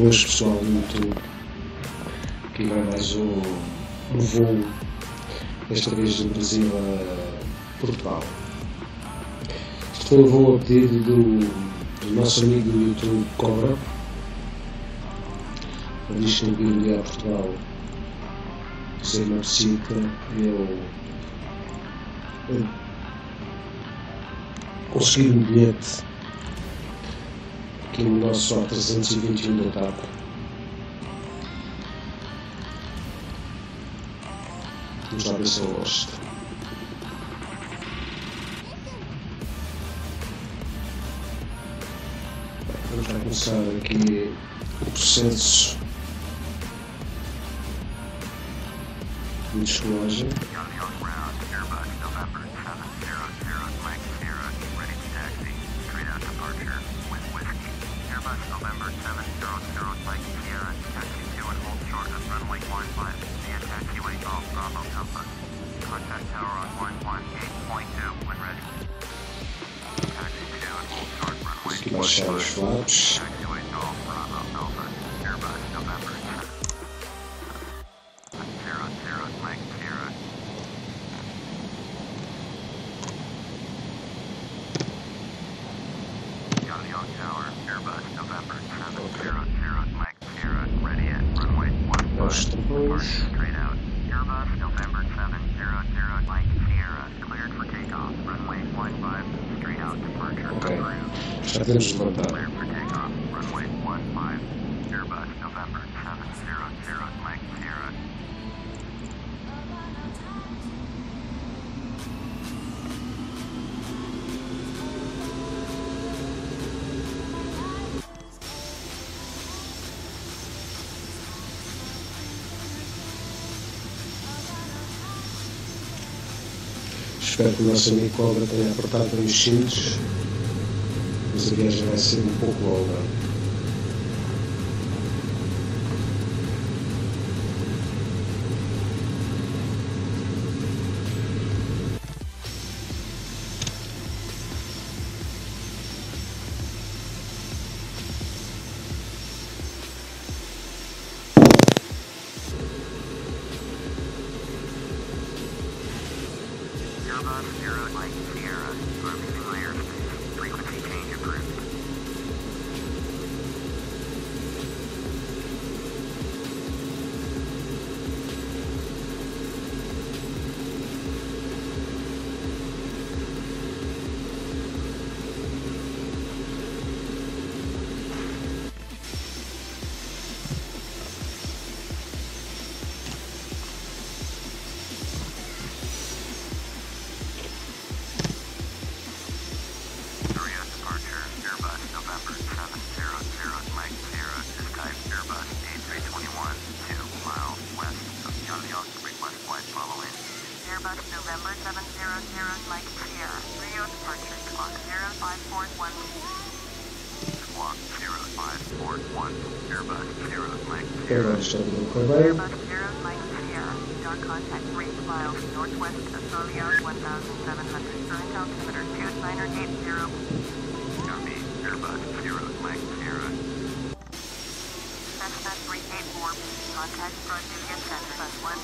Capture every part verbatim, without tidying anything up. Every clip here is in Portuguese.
Hoje, pessoal, muito aqui vai mais um, um voo, desta vez de Brasília a Portugal. Este foi o voo a pedido do, do nosso amigo do YouTube Cobra. Ele diz que eu vim a Portugal, José Marcinta, eu, eu consegui um bilhete aqui no nosso A trezentos e vinte e um da TAP. Vamos lá ver se eu gosto. Vamos lá começar aqui o processo de descolagem. Baixar os flaps. Já temos de levantar. Espero que o nosso amigo Cobra tenha apertado bem os cintos. A viagem vai ser um pouco longa. Airbus A trezentos e vinte e um.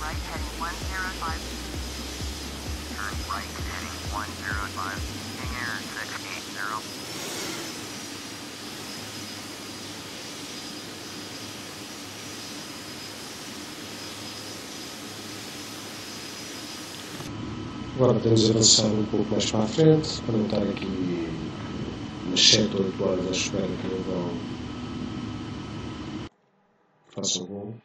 Right heading one zero five. Turn right. flight heading one zero five, heading error six eight zero. Agora podemos avançar um pouco mais para a frente, para não estar aqui umas sete ou oito horas à espera que o voo faça o voo.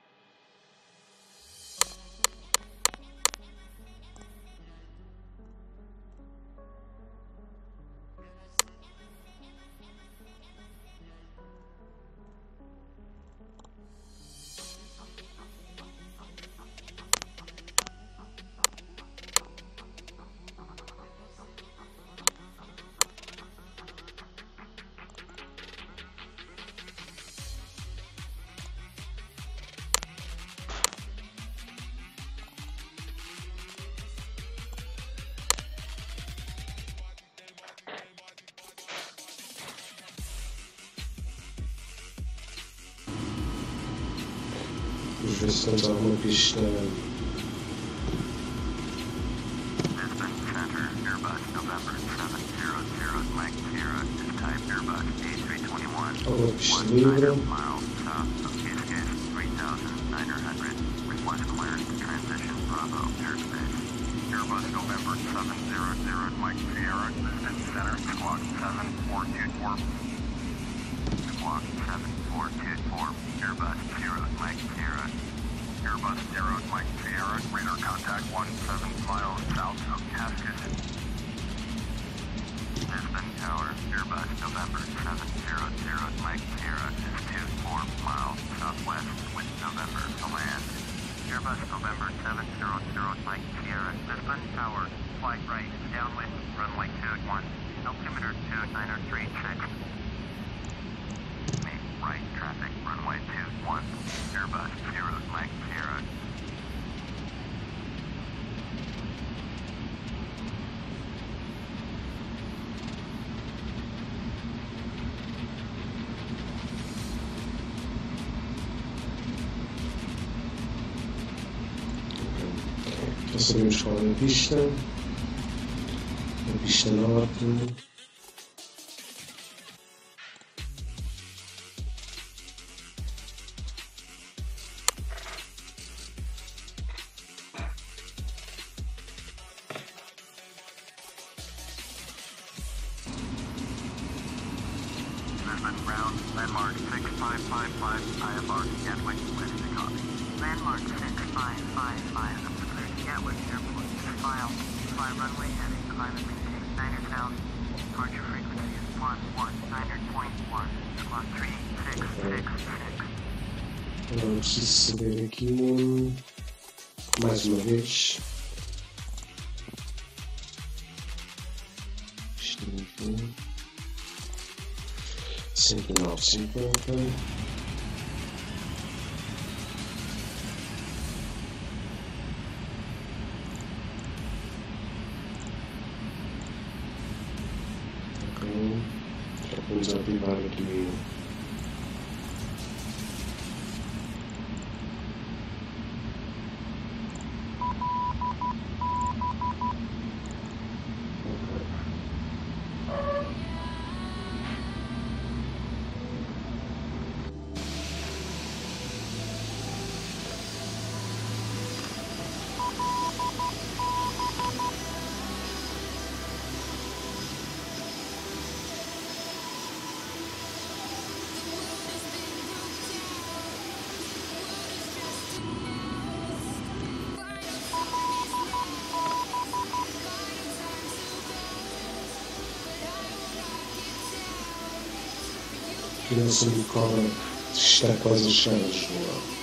Vamos ver se temos alguma pista. Lisbon Center, Airbus November seven zero zero, Mike Sierra, type Airbus A three twenty-one. Alguma pista livre. one mile south of Cascais, three thousand nine hundred. Request clearance to transition Bravo airspace. Airbus November seven zero zero, Mike Sierra, Lisbon Center, squawk seven four two four. Squawk seven four two four, Airbus zero Mike Sierra, Airbus zero Mike Sierra, radar contact seventeen miles south of Cascais. Lisbon Tower, Airbus November seven zero zero Mike Sierra is two four miles southwest with November to land. Airbus November seven zero zero Mike Sierra, Lisbon Tower, flight right, downwind, runway two one, altimeter two niner three six. Right traffic, runway two one, Airbus zero, Mike zero. Okay. Já sabemos qual é a pista. A pista norte. Landmark six five five five, I F R Gatwick, West Chicago. Landmark six five five five, clear to Gatwick Airport. File, fly runway heading climb and maintain niner thousand. Departure frequency is one one niner point one, squawk three six six six. Agora preciso saber aqui, mais uma vez. Estou aqui. cinco nove cinquenta. Ok. Já podemos ativar aqui a criança de cola está quase cheia de joelho.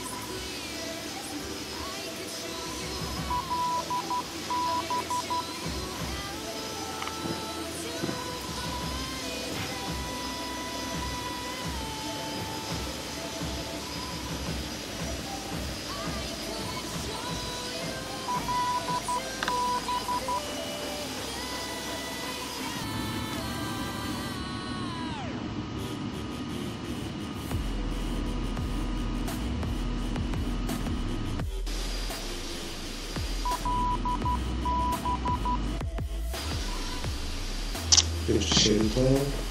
sessenta.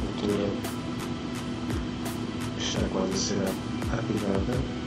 Altura está quase a ser ativada.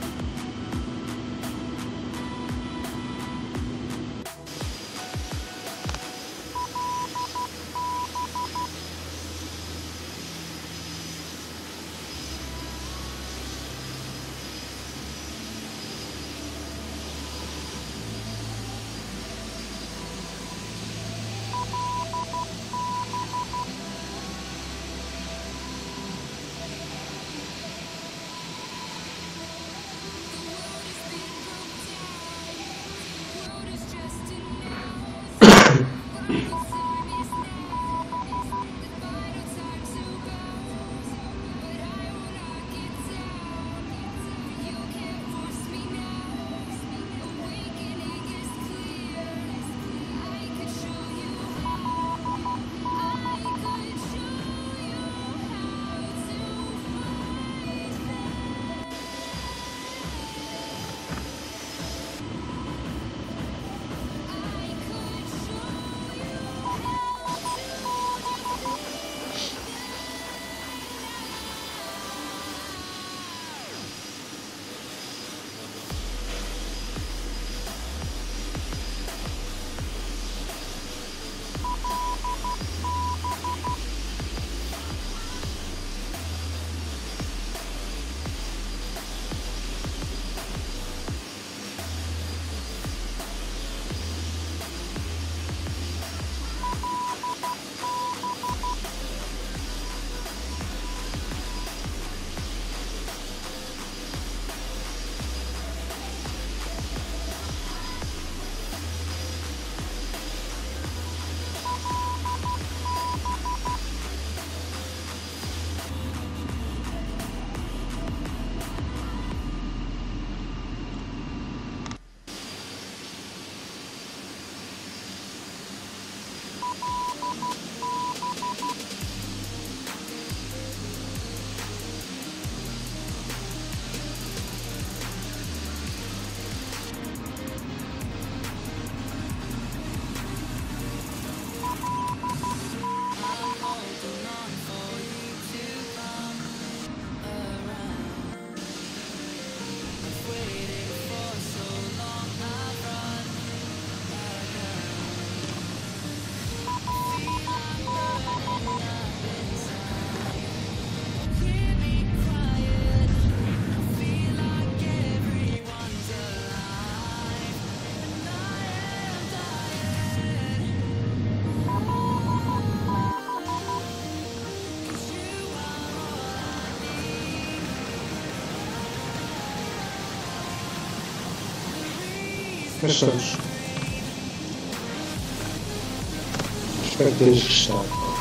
Fechamos. Espero que tenhas gostado.